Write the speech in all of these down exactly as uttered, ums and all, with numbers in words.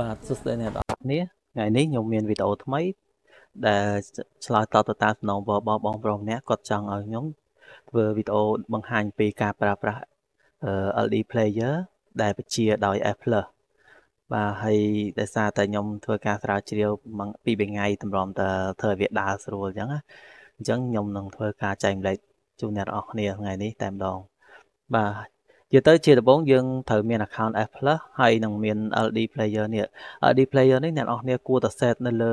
បាទ សួស្តីអ្នកនរអស់គ្នាថ្ងៃនេះខ្ញុំមានវីដេអូ ថ្មី ដែលឆ្លើយតបទៅតាមសំណងរបស់បងប្រុសម្នាក់គាត់ចង់ឲ្យខ្ញុំធ្វើវីដេអូបង្ហាញពីការប្រើប្រាស់ LD Player ដែលបញ្ជាដោយ Fplus បាទហើយដោយសារតែខ្ញុំធ្វើការស្រាវជ្រាវពីថ្ងៃតម្រំតើធ្វើវាដើរស្រួលអញ្ចឹងអញ្ចឹងខ្ញុំនឹងធ្វើការចែករំលែកជូនអ្នកនរអស់គ្នាថ្ងៃនេះតែម្ដង បាទ ជាទៅជាដំបូងយើងត្រូវមាន account Fplus ហើយនឹងមាន LD Player នេះ LD Player នេះអ្នកនរអស់គ្នាគួរតែ set នៅលើ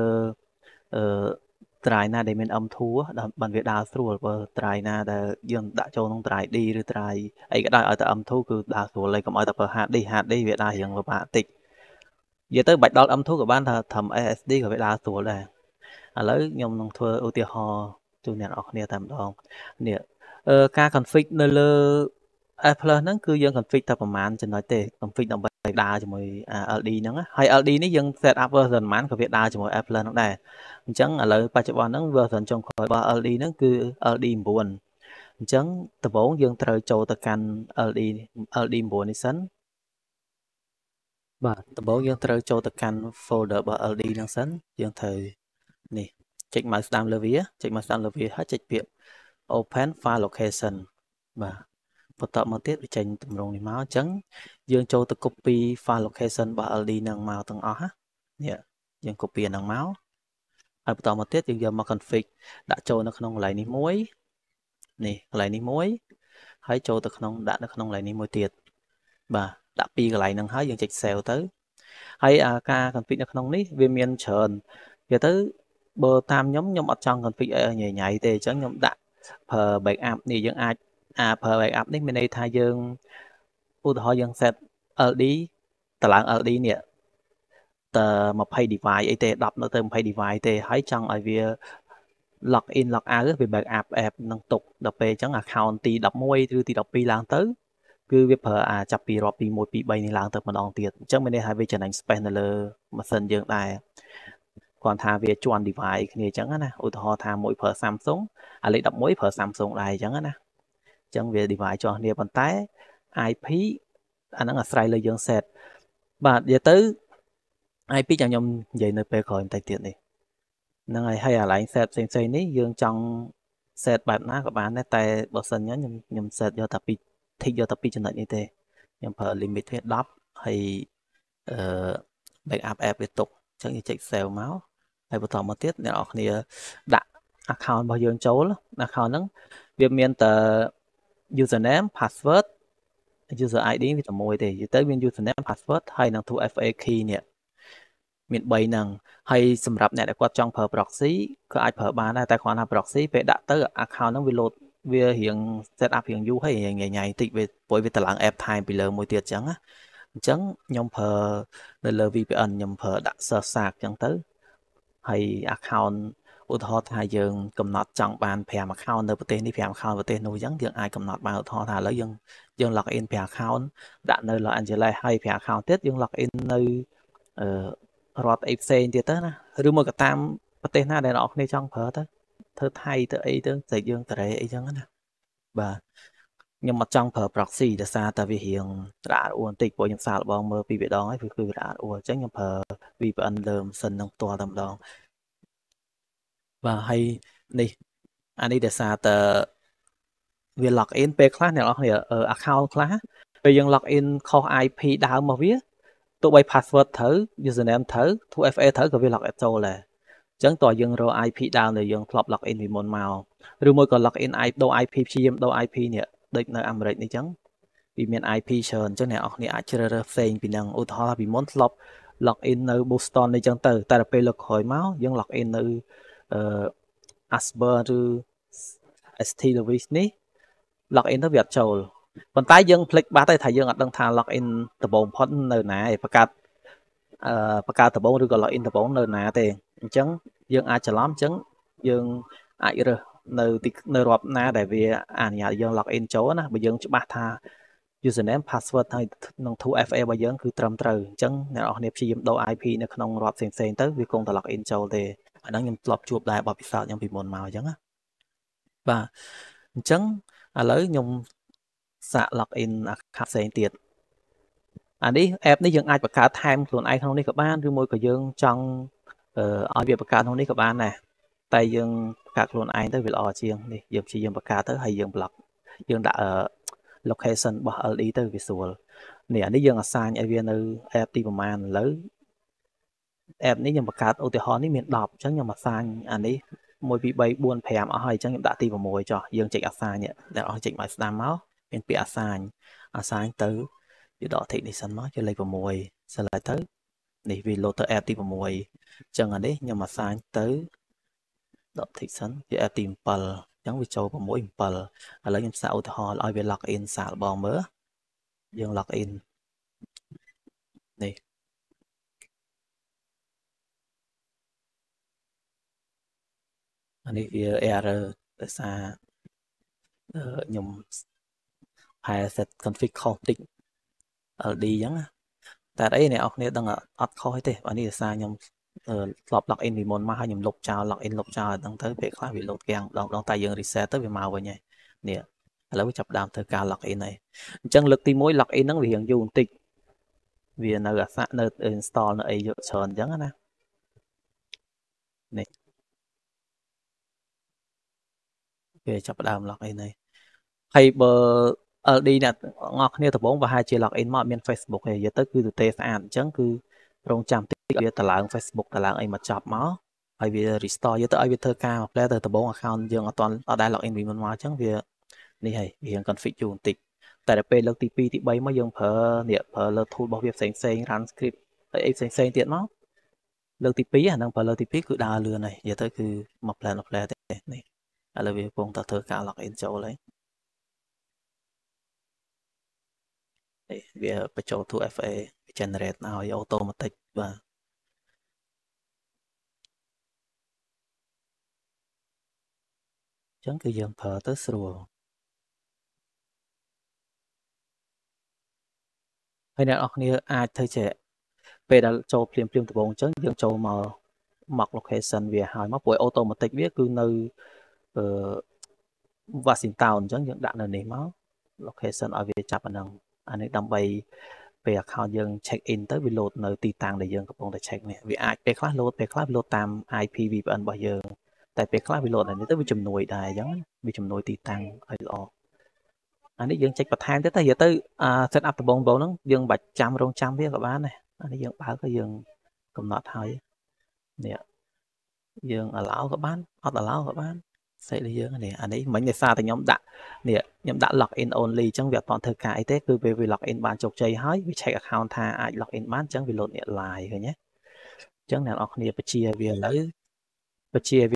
try ណាដែលមាន M ធួរបានវាដើរស្រួលបើ try ណាដែលយើងដាក់ចូលក្នុង try D ឬ try អីក៏ដោយឲ្យតែ M ធួរ គឺដើរស្រួលហើយកុំឲ្យតែប្រើ hard D hard D វាដើរយ៉ាងពិបាកតិចនិយាយទៅបាច់ដល់ M ធួរក៏បានថាធ្វើ SSD ក៏វាដើរស្រួលដែរឥឡូវខ្ញុំនឹងធ្វើឧទាហរណ៍ជូនអ្នកនរអស់គ្នាតែម្ដងនេះការ config នៅលើ Fplus ហ្នឹងគឺយើង config តែប្រហែលចំណុចទេ config ដើម្បីដើរជាមួយ LD ហ្នឹងហើយ LD នេះយើង set up version ប៉ុន្មានក៏វាដើរជាមួយ Fplus ហ្នឹងដែរអញ្ចឹងឥឡូវបច្ចុប្បន្នហ្នឹង version ចុងក្រោយរបស់ LD ហ្នឹងគឺ LD 9 អញ្ចឹងដំបូងយើងត្រូវចូលទៅកាន់ LD LD 9 នេះសិនបាទដំបូងយើងត្រូវចូលទៅកាន់ folder របស់ LD ហ្នឹងសិនយើងត្រូវនេះចុចមកស្ដាំលើវាចុចមកស្ដាំលើវាហើយចុចពាក្យ open file location បាទ បន្ទាប់មកទៀតវាចេញតម្រងនេះមកអញ្ចឹងយើងចូលទៅ copy file location របស់ LD ហ្នឹងមកទាំងអស់នេះយើង copy ហ្នឹងមកហើយបន្ទាប់មកទៀតយើងយកមក config ដាក់ចូលនៅក្នុងកន្លែងនេះមួយនេះកន្លែងនេះមួយហើយចូលទៅក្នុងដាក់នៅក្នុងកន្លែងនេះមួយទៀតបាទដាក់ ពីរ កន្លែងហ្នឹងហើយយើងចុច save ទៅហើយការ config នៅក្នុងនេះវាមានច្រើននិយាយទៅបើតាមខ្ញុំខ្ញុំអត់ចង់ config ឲ្យញ៉ៃៗទេអញ្ចឹងខ្ញុំដាក់ backup នេះយើងអាច អា per backup នេះមានន័យថាយើងឧទាហរណ៍យើង set LD តម្លើង LD នេះតែ 20 device អីទេ 10 នៅទៅ 20 device ទេហើយចង់ឲ្យវា log in log out វា backup app នឹងទុកដល់ពេលអញ្ចឹង account ទី 11 ឬទី 12 ឡើងទៅគឺវាប្រើអាចាប់ពីរាប់ពី1 2 3 នេះឡើងទៅម្ដងទៀតអញ្ចឹងមានន័យថាវាចំណាញ់ space នៅលើ machine យើងដែរគាត់ថាវាជន់ device គ្នាអញ្ចឹងណាឧទាហរណ៍ថាមួយប្រើ Samsung អាលេខ 11 ប្រើ Samsung ដែរអញ្ចឹងណា ចឹងវា device ចោះគ្នាប៉ុន្តែ IP អាហ្នឹងអាស្រ័យលើយើង set បាទនិយាយទៅ IP ចាំខ្ញុំនិយាយនៅពេលក្រោយបន្តិចទៀតនេះហ្នឹងហើយហើយកន្លែង set ផ្សេងៗនេះយើងចង់ set បែបណាក៏បានដែរតែបើសិនខ្ញុំខ្ញុំ set យកតែ ពី tick យកតែ ពី ចំណុចនេះទេខ្ញុំប្រើ limit វា 10 ហើយ backup app វាຕົកចឹងយើងចុច save មកហើយបន្តមកទៀតអ្នកនរអស់គ្នាដាក់ account របស់យើងចូល account ហ្នឹងវាមានតែ username password user id វាតែមួយទេនិយាយទៅមាន username password ហើយនឹង 2fa key នេះមាន 3 ហ្នឹងហើយសម្រាប់អ្នកដែលគាត់ចង់ប្រើ proxy ក៏អាចប្រើបានដែរតែគ្រាន់តែ proxy ពេលដាក់ទៅ account ហ្នឹងវា load វារៀង set up រៀង យូរហើយ ញ៉ៃៗតិចវាព្រោះវាតម្លើង app time ពីលើមួយទៀតអញ្ចឹងអញ្ចឹងខ្ញុំប្រើនៅលើ VPN ខ្ញុំប្រើដាក់ server អញ្ចឹងទៅហើយ account ឧទាហរណ៍ថាយើងកំណត់ចង់បាន 5 account នៅប្រទេសនេះ 5 account ប្រទេសនោះអញ្ចឹងយើងអាចកំណត់បានឧទាហរណ៍ថាឥឡូវយើងយើង log in 5 account ដាក់នៅ Los Angeles ហើយ 5 account ទៀតយើង log in នៅរដ្ឋ អី ផ្សេងទៀតទៅណាឬមកតាមប្រទេសណាដែលអ្នកនរអគ្នាចង់ប្រើទៅធ្វើថៃទៅអីទៅស្អីយើងទៅអីចឹងណាបាទខ្ញុំអត់ចង់ប្រើ proxy ដោយសារតែវារៀងរអាក់អួលបន្តិចព្រោះខ្ញុំសាកល្បងមើលពីម្ដងហើយគឺវារអាក់អួលអញ្ចឹងខ្ញុំប្រើ VPN លើម៉ាស៊ីននឹងផ្ទាល់តែម្ដង បាទហើយនេះអានេះដែលសារតើវា log in ពេលខ្លះអ្នកនរអស់គ្នា account ខ្លះពេលយើង log in ខុស IP ដើមរបស់វាទោះបី password ត្រូវ username ត្រូវ 2FA ត្រូវក៏វា log in ចូលដែរអញ្ចឹងតើយើងរក IP ដើមដែលយើងធ្លាប់ log in ពីមុនមកឬមួយក៏ log in IP ដូរ IP ព្យាយាមដូរ IP នេះដូចនៅ អាមេរិក នេះអញ្ចឹងវាមាន IP ច្រើនអញ្ចឹងអ្នកនរអស់គ្នាអាចជ្រើសរើសផ្សេងពីនឹងឧទាហរណ៍ពីមុនធ្លាប់ log in នៅ Boston នេះអញ្ចឹងទៅតែដល់ពេលលើកក្រោយមកយើង log in នៅ Asper ឬ ST Lewis នេះ log in ទៅវាអត់ចូលប៉ុន្តែយើងភ្លេចបាត់ហើយថាយើងអត់ដឹងថា log in ដំបូងផុតនៅណាឯងបង្កើតបង្កើតដំបូងឬក៏ log in ដំបូងនៅណាទេអញ្ចឹងយើងអាចច្រឡំអញ្ចឹងយើងអាចរើសនៅទីនៅរបណាដែលវាអនុញ្ញាតយើង log in ចូលណាបើយើងច្បាស់ថា username password ហើយនឹង 2FA របស់យើងគឺត្រឹមត្រូវអញ្ចឹងអ្នកនរអស់គ្នាព្យាយាមដូរ IP នៅក្នុងរប ផ្សេងៗទៅវាគង់តែ log in ចូលទេ អាហ្នឹងខ្ញុំធ្លាប់ជួបដែរបបពិសោធន៍ខ្ញុំពីមុនមកអញ្ចឹងណាបាទអញ្ចឹងឥឡូwខ្ញុំសាក log in account ផ្សេងទៀត à đi app này dương ai bật cả time tuần ai không đi các bạn cứ môi của dương trong ở việc bật cả không đi các bạn nè tay dương các luôn ai tới việc ở chiêng đi dương chỉ dương bật cả tới hay dương block dương đã ở location bỏ ở đi tới visual nè anh đi dương assign event app ti bầm man lớn app này dương bật cả ô tô hòn này miền đọp chẳng nhưng mà assign anh đi môi bị bay buồn phèm ở hay chẳng nhưng đã ti vào môi cho dương chỉnh assign nhé để ở chỉnh máy stamp máu bên bị assign assign tới điều đó thì đi săn máu cho lấy vào môi sẽ lại tới để vì lô tới app ti vào môi chẳng là đấy nhưng mà assign tới đó thì sẵn cho em tìm pal chẳng vì châu của mỗi pal là lấy em sao thì họ lại về log in xả bò mỡ dương log in này anh đi error xa nhom hay set config không định ở đi chẳng tại đấy này ông này đang ở up khói thế anh đi xa nhom lọt lọt in vì môn mà hai nhầm lục trào lọt in lục trào đang tới về khóa bị lột kèng đọc đọc tay dương reset tới về màu vậy nhỉ nè lấy chập đàm thời ca lọt in này chân lực thì mỗi lọt in nó bị hiện dùng tịch vì nó gạt sẵn nó install nó ấy dựa sờn chẳng á nè về chập đàm lọt in này hay bờ ở đi nè ngọt như tập bốn và hai chia lọt in mọi miền Facebook này giờ tới cứ từ tê sản chẳng cứ rong chạm việc tờ lạng Facebook tờ lạng ấy mà chọc máu, ai việc restore với tờ ai việc thơ ca hoặc là tờ tờ bốn account dương ở toàn ở đây login vì mình mà chẳng việc này hay hiện config chuẩn tịch, tại đây là tê pê thì bay mới dương phở địa phở là thu bảo việc sành sành run script, ấy sành sành tiện máu, lượt tê pê à năng phở là tê pê cứ đa lừa này, giờ tới cứ mập lẹ mập lẹ thế này, là việc cùng tờ thơ ca login chỗ đấy, việc phải chỗ thu ép a generate nào thì automatic và chẳng cứ dần thở tới sửa hay là như ai thấy trẻ về đã cho phim phim từ bốn chẳng dần châu mà mặc location về hai mắc với automatic biết cứ nơi uh, và xin tàu chẳng những đạn là nấy máu location ở về chạp năng anh ấy đâm bay về account dương check in tới reload nơi tì tàng để dương các bạn để check này vì ai về khóa load về khóa load tam i pê vì bạn bao giờ tại về khóa reload này tới bị chùm nồi đài giống bị chùm nồi tì tàng hơi lo anh ấy dương check bật time tới tới giờ tới set up từ bốn bốn nó dương bạch trăm rong trăm với các bạn này anh ấy dương báo cái dương cầm nọt hơi nè dương ở lão các bạn ở lão các bạn sẽ là dương này anh ấy mấy ngày xa thì nhóm đã nè nhóm đã log in only trong việc toàn thời cái thế cứ về vì log in bạn chụp chơi hết vì check account tha ai log in bán chẳng vì lột nhẹ lại rồi nhé chẳng là nó này chia về lấy và chia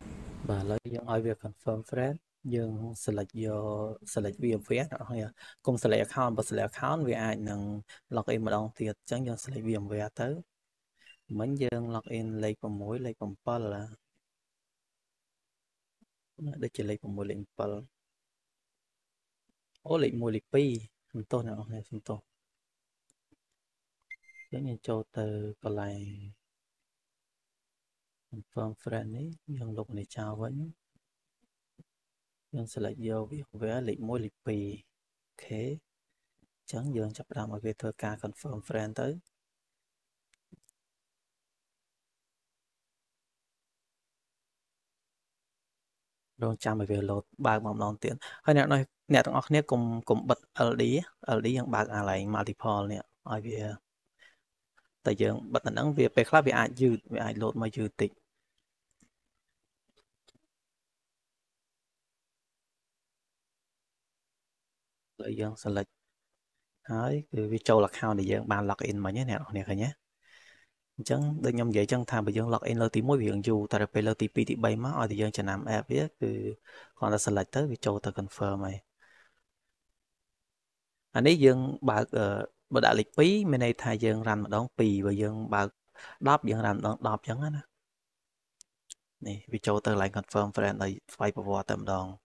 và lấy những ai về confirm friend dương select your select view friend không ạ cùng select account và select account vì ai năng log in mà đồng tiền chẳng dương select view về tới mấy dương log in lấy còn mối lấy còn pal là để chỉ lấy một lệnh pal, ô lệnh một lệnh pi, chúng tôi nào này chúng tôi, giống như châu từ còn lại, phần phần này dương lục này chào vẫn, dương sẽ lại vô với vẽ lệnh một lệnh pi, thế, chẳng dương chấp làm ở về thơ ca còn phần phần tới. Rồi chạm về lột ba mỏng non tiền hay nè nói nè thằng này cùng cùng bật led led dạng bạc à lại multiple nè ai về tại giờ bật tận năng việc về khác về ai dư về ai lột mà dư tịch lợi dương select đấy cứ vi châu là khao để dương bàn login mà nhé nè nè cả nhé chẳng đừng nhầm vậy chẳng tham bởi dương lọc in lơ tí mỗi việc dù tại đây lơ tí pi tí bay má ở thì dương chẳng làm app biết từ còn ta select tới vì châu ta confirm mày anh ấy dương bạc bạc đại lịch phí bên này thay dương rành mà đón pì và dương bạc đáp dương rành đón đáp chẳng á nè vì châu ta lại confirm friend này phải bảo vệ tầm đòn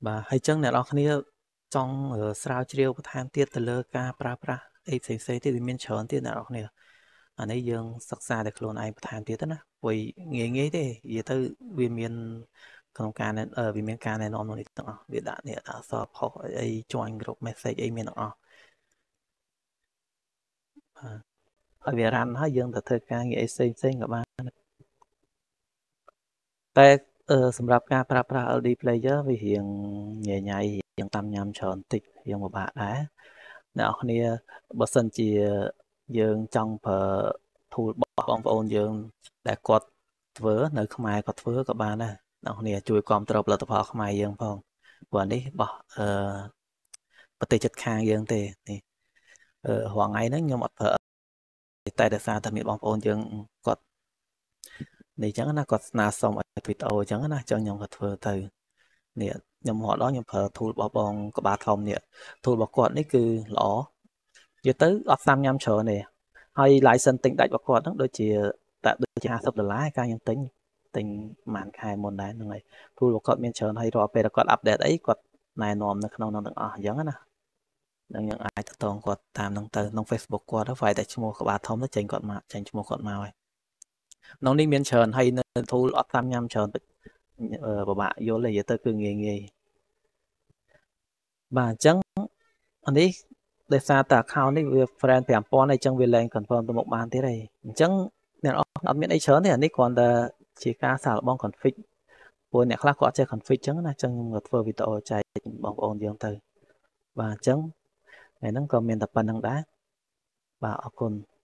và hay chẳng này đó khi trong ở sao chiêu của tham tiết từ lơ ca pra pra ấy xây xây thì mình chọn thì nào này anh ấy dương sắc xa để clone ai tham tiếc đó nè vì nghe nghe thế giờ tới vì miền công can này ở vì miền can này nó nói rằng việc đã này đã sập họ ấy join group message ấy miền đó Ở Việt Nam nó dương thật thực ca nghĩa sinh sinh của bạn. Tại sầm rạp ca pra LDplayer vì hiện nhẹ nhảy hiện tam nhằm tròn tịch hiện một bạn đấy. Nào hôm nay bớt sân chỉ dương trong phở thu bỏ ông và ôn dương đã quật vớ nơi không ai quật vớ các bạn này. Nào hôm nay chui con trộm là tập họ không ai dương phong. Và đi bỏ bất tê chất khang dương tê. Hoàng ấy nó nhưng mà phở tại đặc sản tham miệng bóng ôn dương quật này chẳng là quật na xong ở video chẳng là chẳng nhầm quật vừa từ nè nhầm họ đó nhầm phở thu bỏ bóng có ba thòng nè thu bỏ quật đấy cứ lỏ giờ tới ở tam nhâm chờ này hay lại sân tỉnh đại bỏ quật đó đôi chỉ tại đôi chỉ hai sập đờ lái ca nhầm tính tình màn khai môn đá như này thu bỏ quật miền chờ hay rồi về là quật update ấy quật này nòm nó không nó được à giống nè đang những ai tự tồn quật tam đang từ nông Facebook quật đó phải tại chùa của bà thông nó chỉnh quật mà chỉnh chùa quật màu này nông đi miền trần hay nên thu lót tam nhâm trần của bạn vô lấy giấy tờ cứ nghề nghề bà trắng anh ấy để xa tạc khao này về friend thèm po này trắng về lên còn phần từ một bàn thế này trắng nên ở miền ấy trơn thì anh ấy còn là chỉ ca xào bong còn phịch buồn này khác có chơi còn phịch trắng là trắng ngược vừa vì tội chạy bong ồn gì ông từ bà trắng này nó còn miền tập bàn đang đá bà ở con